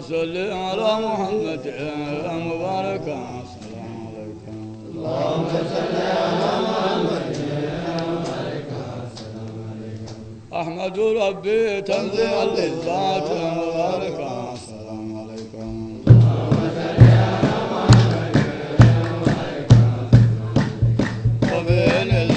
صل على محمد يا مبارك السلام عليك اللهم صل على محمد يا مبارك السلام عليك احمد ربي تنزيل للذات يا مبارك السلام عليك اللهم صل على محمد يا مبارك السلام عليك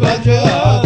बचा